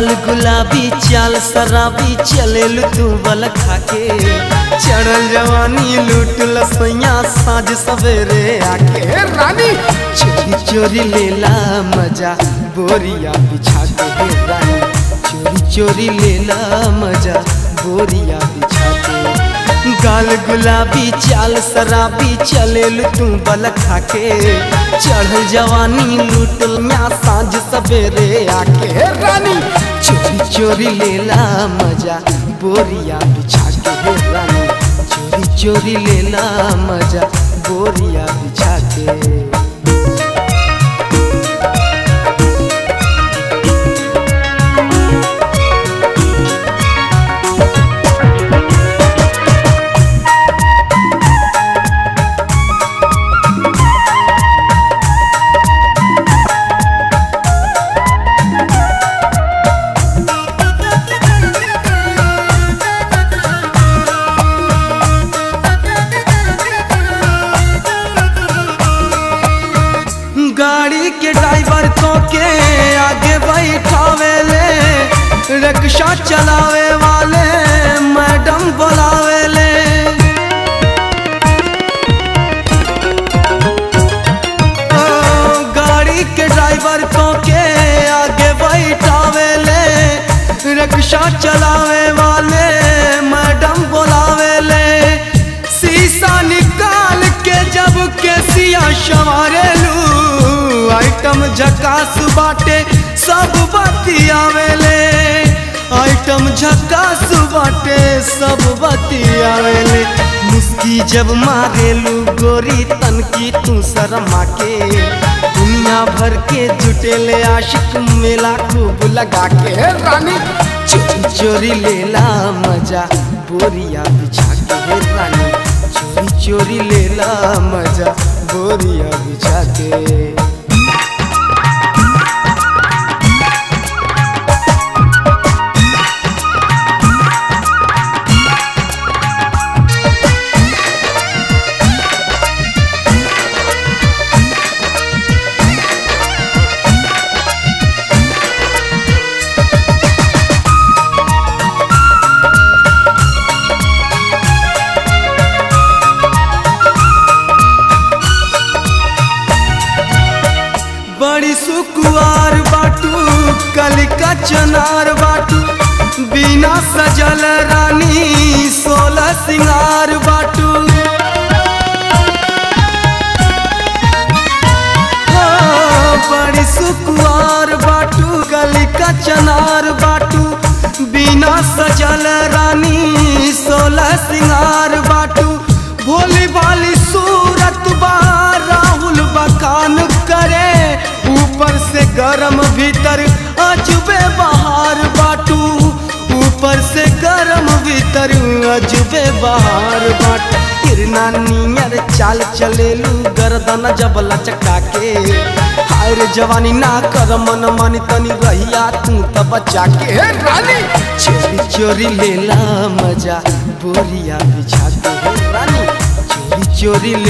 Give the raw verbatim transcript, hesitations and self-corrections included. लाल गुलाबी चाल शराबी चलेलू तू बल खाके चढ़ल जवानी लूटल सैया साँझ सवेरे आके रानी चोरी चोरी लेला मजा बोरिया बिछा के रानी चोरी चोरी लेला मजा बोरिया बिछा के गाल गुलाबी चाल शराबी चलेलू तू बल खाके चढ़ जवानी लूटल म्या सांझ सवेरे आके रानी चोरी चोरी लेला मजा बोरिया बिछा के रानी चोरी चोरी लेला मजा बोरिया बिछा के। गाड़ी के ड्राइवर को के आगे बैठावेले रिक्शा चलावे वाले मैडम बुलावेले गाड़ी के ड्राइवर को के आगे बैठावेले रिक्शा चलावे वाले मैडम बुलावेले शीशा निकाल के जब केसिया संवारेलू आइटम झकास बाटे सब बतियावेले आइटम झकास बाटे सब बतियावेले मुस्की जब मारेलू गोरी तनकी तू शर्मा के दुनिया भर के जुटेले आशिक मेला खूब लगा के रानी चोरी चोरी लेला मजा बोरिया बिछा के रानी चोरी चोरी लेला मजा बोरिया बिछा के। बड़ी सुकुआर बाटू कलिका चनार बाटू बिना सजल रानी सोलह सिंगार बाटू बड़ी सुकुआर बाटू कलिका चनार बाटू बिना सजल रानी सोलह सिंगार बाटू भोली भाली सूरत बा राहुल बखान करे ऊपर से गरम भीतर अजबे बहार बाटू ऊपर से गरम भीतर अजबे बहार बाटू किरना नियर चाल चलेलू गर्दन जब लचका के हायर जवानी ना कर मन मानी तनी रहिया तू त बचा के रानी चोरी चोरी लेला मजा बोरिया बिछा के रानी चोरी चोरी ले